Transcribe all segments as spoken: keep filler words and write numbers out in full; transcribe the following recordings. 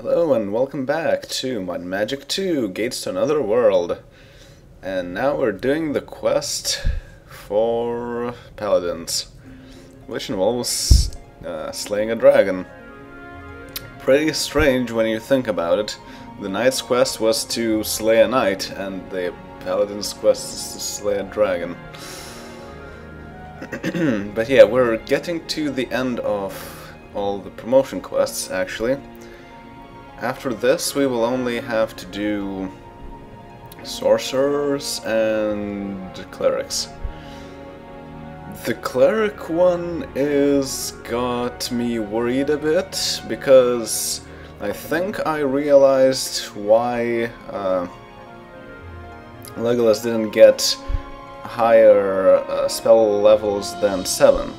Hello and welcome back to Might and Magic two, Gates to Another World. And now we're doing the quest for Paladins, which involves uh, slaying a dragon. Pretty strange when you think about it. The knight's quest was to slay a knight, and the Paladin's quest is to slay a dragon. But yeah, we're getting to the end of all the promotion quests, actually. After this, we will only have to do sorcerers and clerics. The cleric one is got me worried a bit, because I think I realized why uh, Legolas didn't get higher uh, spell levels than seven.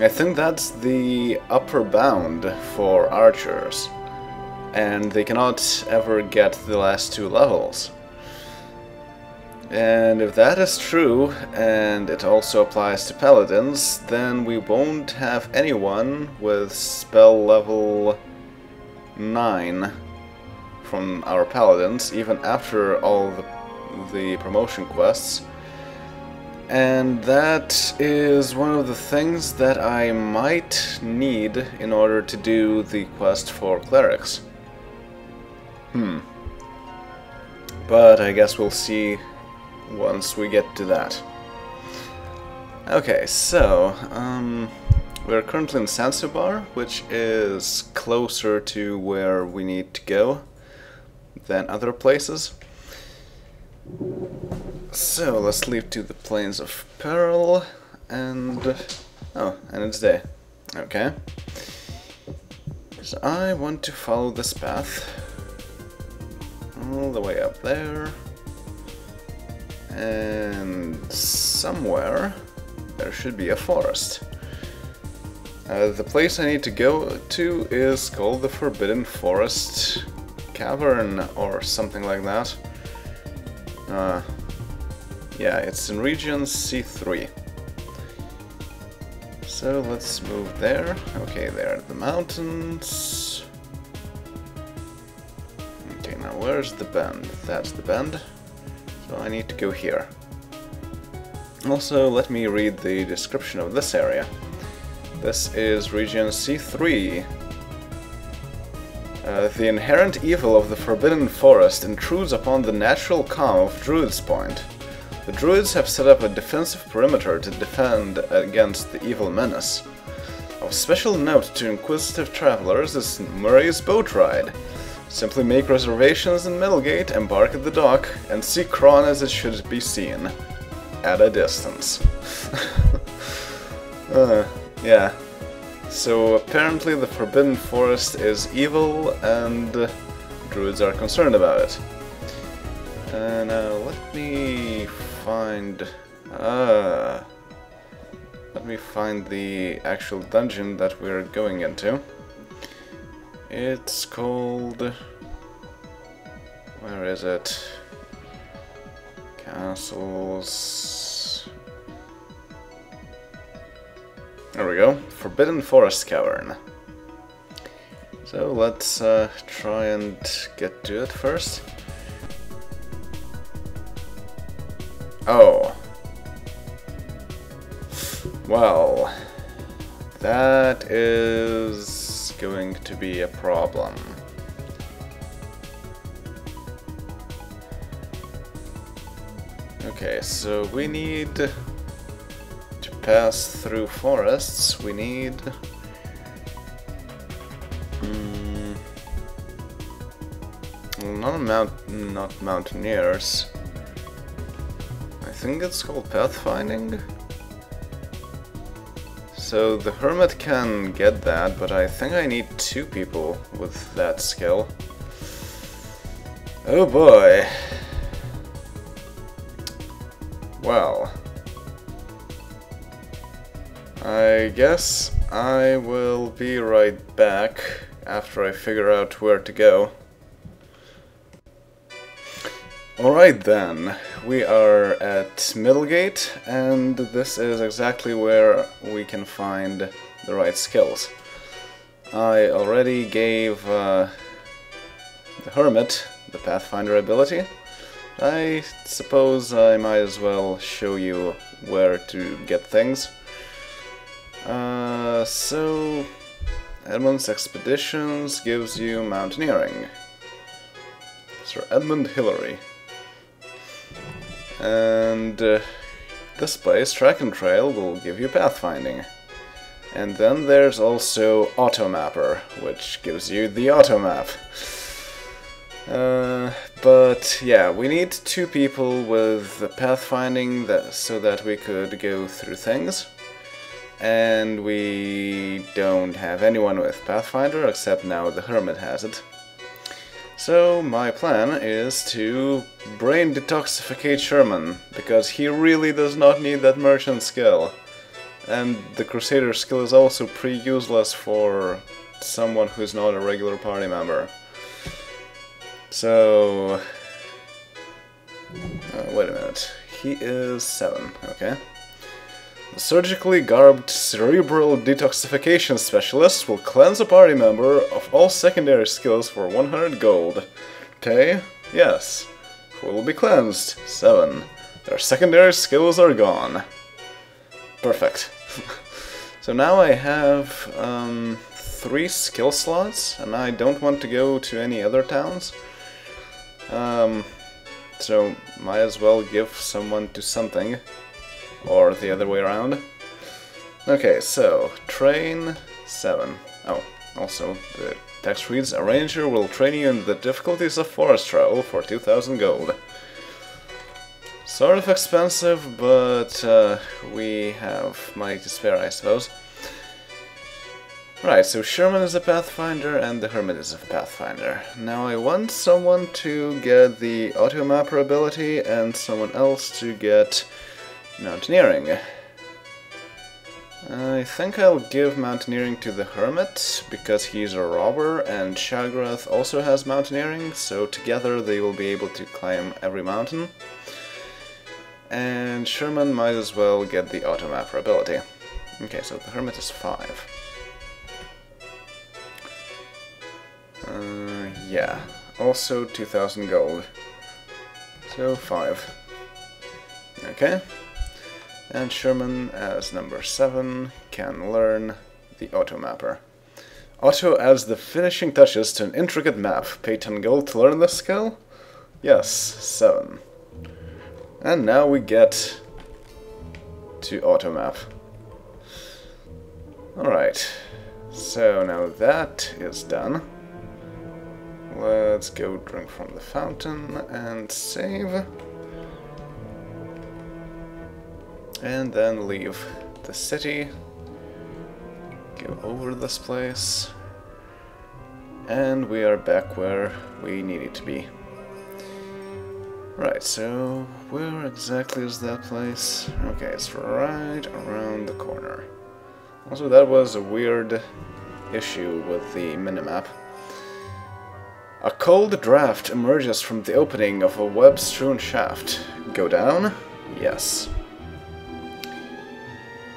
I think that's the upper bound for archers, and they cannot ever get the last two levels. And if that is true, and it also applies to paladins, then we won't have anyone with spell level nine from our paladins, even after all the, the promotion quests. And that is one of the things that I might need in order to do the quest for clerics. Hmm. But I guess we'll see once we get to that. Okay, so um, we're currently in Sansubar, which is closer to where we need to go than other places. So let's leave to the Plains of Peril, and oh, and it's day. Okay. So I want to follow this path all the way up there, and somewhere there should be a forest. Uh, the place I need to go to is called the Forbidden Forest Cavern or something like that. Uh, yeah, it's in region C three. So let's move there. Okay, there are the mountains. Okay, now where's the bend? That's the bend. So I need to go here. Also, let me read the description of this area. This is region C three. Uh, the inherent evil of the Forbidden Forest intrudes upon the natural calm of Druid's Point. The Druids have set up a defensive perimeter to defend against the evil menace. Of special note to inquisitive travelers is Murray's boat ride. Simply make reservations in Middlegate, embark at the dock, and see Kron as it should be seen. At a distance. uh, yeah. So apparently the Forbidden Forest is evil, and uh, druids are concerned about it. And uh, let me find... Uh, let me find the actual dungeon that we're going into. It's called... Where is it? Castles... There we go. Forbidden Forest Cavern. So let's uh, try and get to it first. Oh. Well. That is... going to be a problem. Okay, so we need to pass through forests. We need... Um, not, mount not mountaineers. I think it's called pathfinding? So the hermit can get that, but I think I need two people with that skill. Oh boy! Well... I guess I will be right back after I figure out where to go. Alright then, we are at Middlegate, and this is exactly where we can find the right skills. I already gave uh, the Hermit, the Pathfinder ability, I suppose I might as well show you where to get things. Uh, so, Edmund's Expeditions gives you Mountaineering. Sir Edmund Hillary. And uh, this place, Track and Trail, will give you Pathfinding. And then there's also Auto Mapper, which gives you the auto map. Uh, but yeah, we need two people with the pathfinding that, so that we could go through things. And we don't have anyone with Pathfinder, except now the Hermit has it. So my plan is to brain detoxificate Sherman, because he really does not need that merchant skill. And the Crusader skill is also pretty useless for someone who's not a regular party member. So... Uh, wait a minute. He is seven, okay. The surgically garbed Cerebral Detoxification Specialist will cleanse a party member of all secondary skills for one hundred gold. Okay? Yes. Who will be cleansed? seven. Their secondary skills are gone. Perfect. So now I have um, three skill slots, and I don't want to go to any other towns. Um, so might as well give someone to something, or the other way around. Okay, so train seven. Oh, also the text reads, a ranger will train you in the difficulties of forest travel for two thousand gold. Sort of expensive, but uh, we have money to spare, I suppose. Right, so Sherman is a Pathfinder and the Hermit is a Pathfinder. Now I want someone to get the Auto Mapper ability and someone else to get Mountaineering. I think I'll give Mountaineering to the Hermit, because he's a robber and Shagrath also has Mountaineering, so together they will be able to climb every mountain. And Sherman might as well get the Auto Mapper ability. Okay, so the Hermit is five. Uh, yeah, also two thousand gold. So five. Okay. And Sherman, as number seven, can learn the Auto Mapper. Auto adds the finishing touches to an intricate map. Pay ten gold to learn this skill? Yes, seven. And now we get to Automap. Alright, so now that is done. Let's go drink from the fountain and save. And then leave the city. Go over this place. And we are back where we needed to be. Right, so where exactly is that place? Okay, it's right around the corner. Also, that was a weird issue with the minimap. A cold draft emerges from the opening of a web-strewn shaft. Go down? Yes.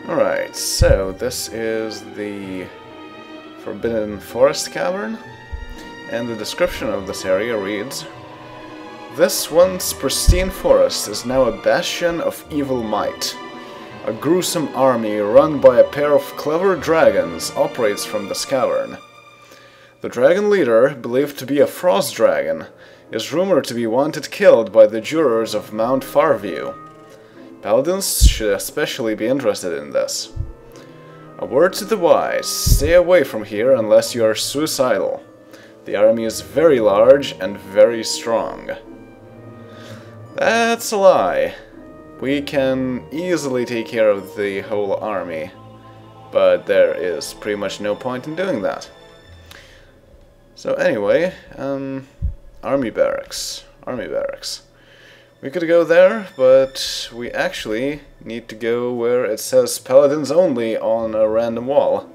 Alright, so this is the Forbidden Forest Cavern, and the description of this area reads, this once pristine forest is now a bastion of evil might. A gruesome army run by a pair of clever dragons operates from this cavern. The dragon leader, believed to be a Frost Dragon, is rumored to be wanted killed by the jurors of Mount Farview. Paladins should especially be interested in this. A word to the wise, stay away from here unless you are suicidal. The army is very large and very strong. That's a lie. We can easily take care of the whole army, but there is pretty much no point in doing that. So anyway, um, army barracks, army barracks. We could go there, but we actually need to go where it says Paladins Only on a random wall,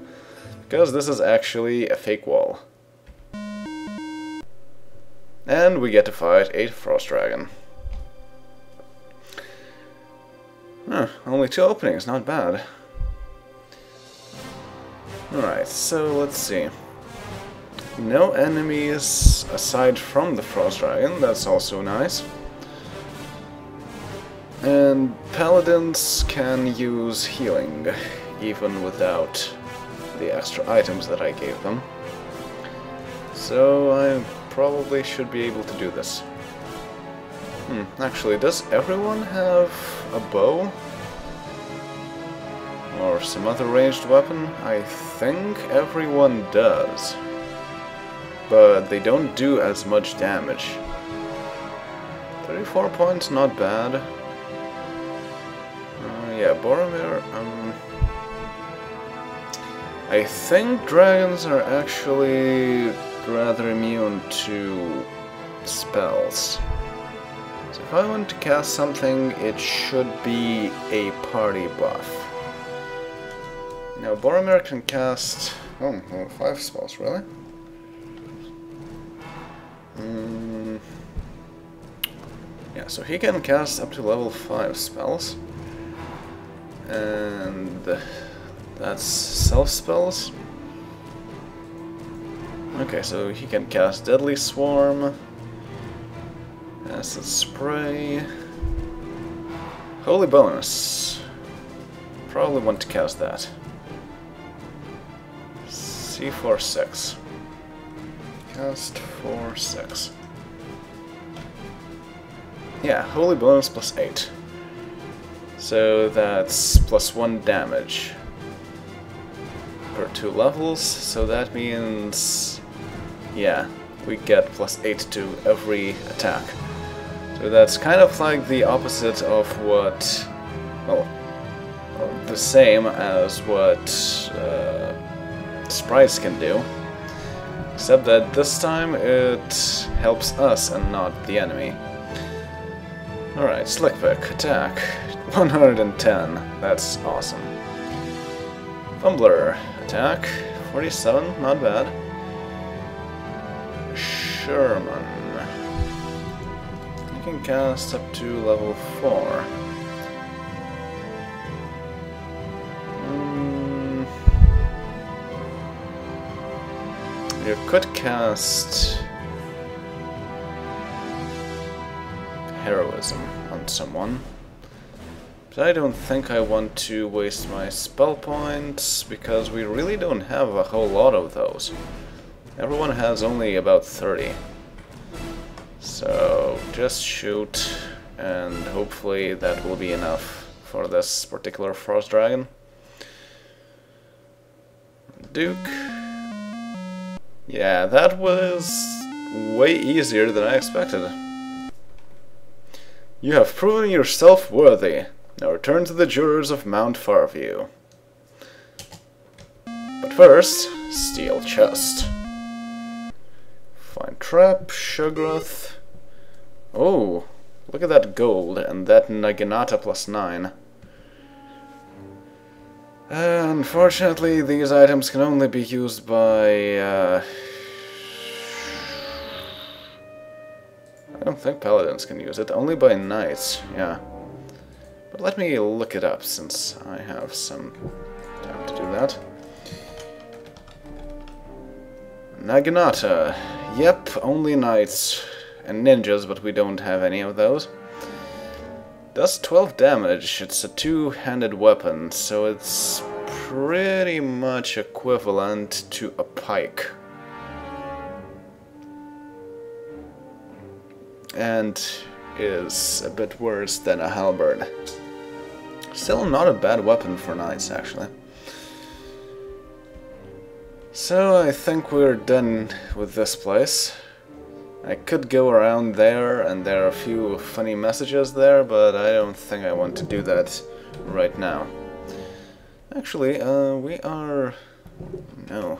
because this is actually a fake wall. And we get to fight a Frost Dragon. Huh, only two openings, not bad. Alright, so let's see. No enemies aside from the Frost Dragon, that's also nice. And paladins can use healing, even without the extra items that I gave them. So I probably should be able to do this. Hmm, actually, does everyone have a bow? Or some other ranged weapon? I think everyone does. But they don't do as much damage. thirty-four points, not bad. Uh, yeah, Boromir, um... I think dragons are actually rather immune to spells. So if I want to cast something, it should be a party buff. Now Boromir can cast... oh, well, five spells, really? Mm. Yeah, so he can cast up to level five spells. And... that's self spells. Okay, so he can cast Deadly Swarm, Acid Spray, Holy Bonus. Probably want to cast that. C four six. Cast four six. Yeah, Holy Bonus plus eight. So that's plus one damage. Two levels, so that means, yeah, we get plus eight to every attack. So that's kind of like the opposite of what, well, the same as what uh, sprites can do, except that this time it helps us and not the enemy. Alright, Slickpick, attack, one hundred ten, that's awesome. Fumbler, attack, forty-seven, not bad. Sherman. You can cast up to level four. Mm. You could cast heroism on someone. But I don't think I want to waste my spell points, because we really don't have a whole lot of those. Everyone has only about thirty. So just shoot, and hopefully that will be enough for this particular Frost Dragon. Duke. Yeah, that was way easier than I expected. You have proven yourself worthy. Now return to the jurors of Mount Farview. But first, steel chest. Find trap, Shagrath. Oh, look at that gold and that Naginata plus nine. Uh, unfortunately, these items can only be used by... Uh, I don't think paladins can use it, only by knights, yeah. But let me look it up, since I have some time to do that. Naginata. Yep, only knights and ninjas, but we don't have any of those. Does twelve damage. It's a two-handed weapon, so it's pretty much equivalent to a pike. And... is a bit worse than a halberd. Still not a bad weapon for knights, actually. So I think we're done with this place. I could go around there, and there are a few funny messages there, but I don't think I want to do that right now. Actually, uh, we are... no.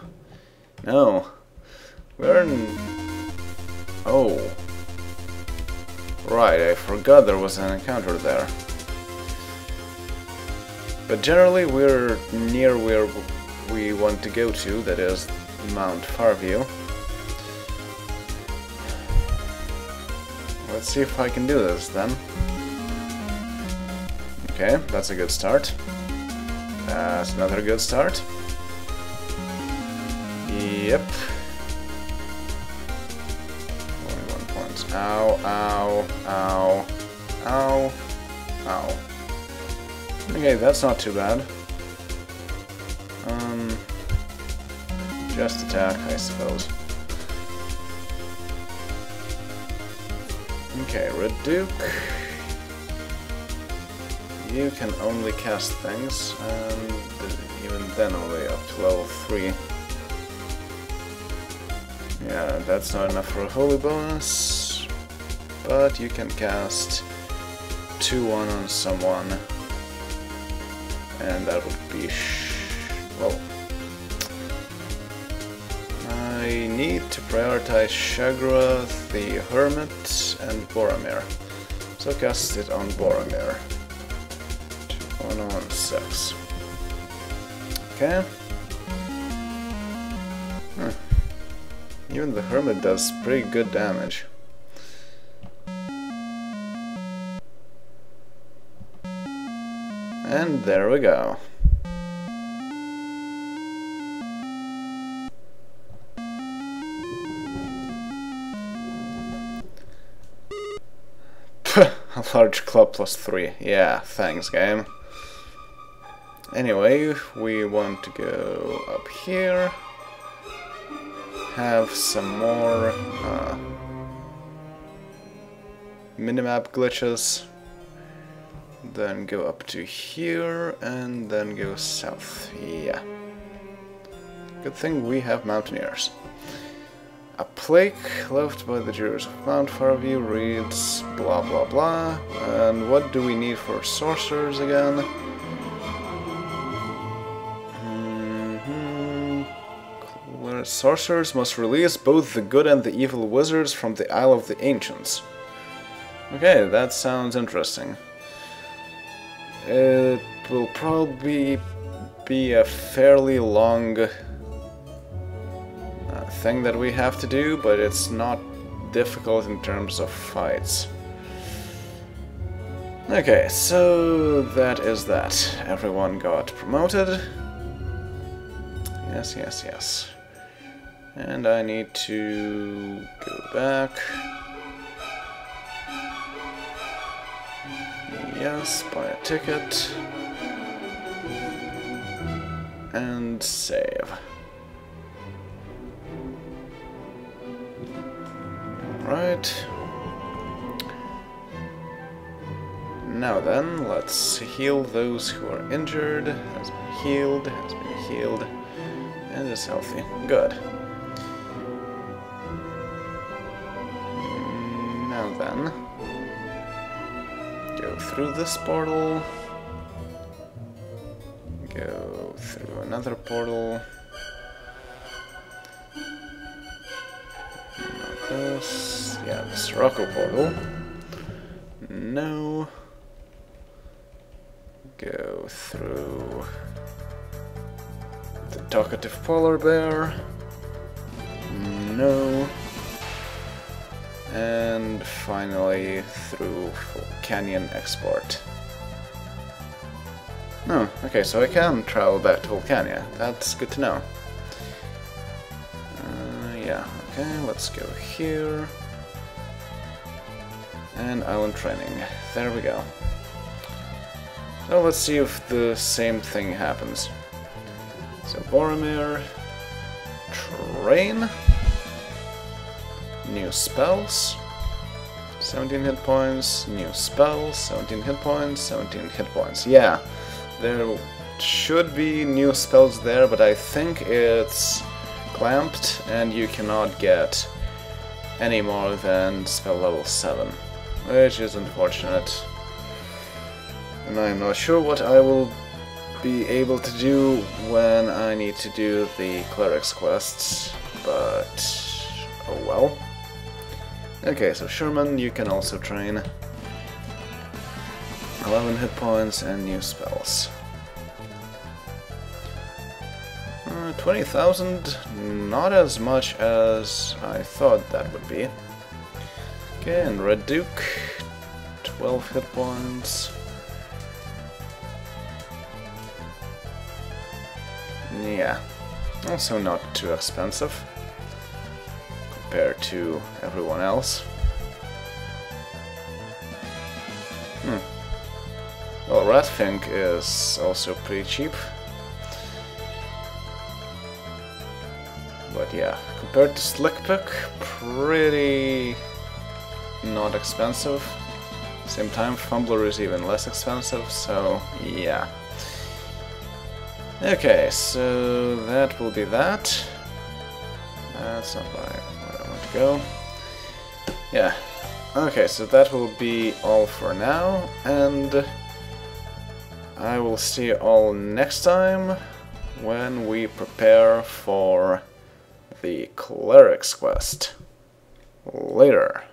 No. We're in... oh. Right, I forgot there was an encounter there. But generally we're near where we want to go to, that is Mount Farview. Let's see if I can do this then. Okay, that's a good start. That's another good start. Yep. Ow, ow, ow, ow, ow. Okay, that's not too bad. Um, just attack, I suppose. Okay, Red Duke. You can only cast things, and even then only up to level three. Yeah, that's not enough for a holy bonus, but you can cast two one on someone, and that would be sh... well... I need to prioritize Shagrath, the Hermit, and Boromir, so cast it on Boromir. one on six. Okay. Huh. Even the Hermit does pretty good damage. And there we go. Puh, a large club plus three. Yeah, thanks, game. Anyway, we want to go up here, have some more uh, minimap glitches, then go up to here, and then go south. Yeah. Good thing we have mountaineers. A plaque left by the jurors of Mount Farview reads blah blah blah, and what do we need for sorcerers again? Sorcerers must release both the good and the evil wizards from the Isle of the Ancients. Okay, that sounds interesting. It will probably be a fairly long uh, thing that we have to do, but it's not difficult in terms of fights. Okay, so that is that. Everyone got promoted. Yes, yes, yes. And I need to go back. Yes, buy a ticket. And save. Alright. Now then, let's heal those who are injured. Has been healed, has been healed, and is healthy. Good. Now then, go through this portal, go through another portal, not this, yeah, the Sirocco portal, no, go through the talkative polar bear, no. And finally through Volcania Export. Oh, okay, so I can travel back to Volcania. That's good to know. Uh, yeah, okay, let's go here. And Island Training. There we go. So let's see if the same thing happens. So Boromir... Train... New spells, seventeen hit points, new spells, seventeen hit points, seventeen hit points. Yeah, there should be new spells there, but I think it's clamped and you cannot get any more than spell level seven, which is unfortunate. And I'm not sure what I will be able to do when I need to do the cleric's quests, but oh well. Okay, so Sherman, you can also train. eleven hit points and new spells. Uh, twenty thousand, not as much as I thought that would be. Okay, and Red Duke, twelve hit points. Yeah, also not too expensive compared to everyone else. Well, Ratfink is also pretty cheap. But yeah, compared to Slickpick, pretty not expensive. Same time, Fumbler is even less expensive, so yeah. Okay, so that will be that. That's not where I want to go. Yeah. Okay, so that will be all for now, and I will see you all next time when we prepare for the Cleric's quest. Later.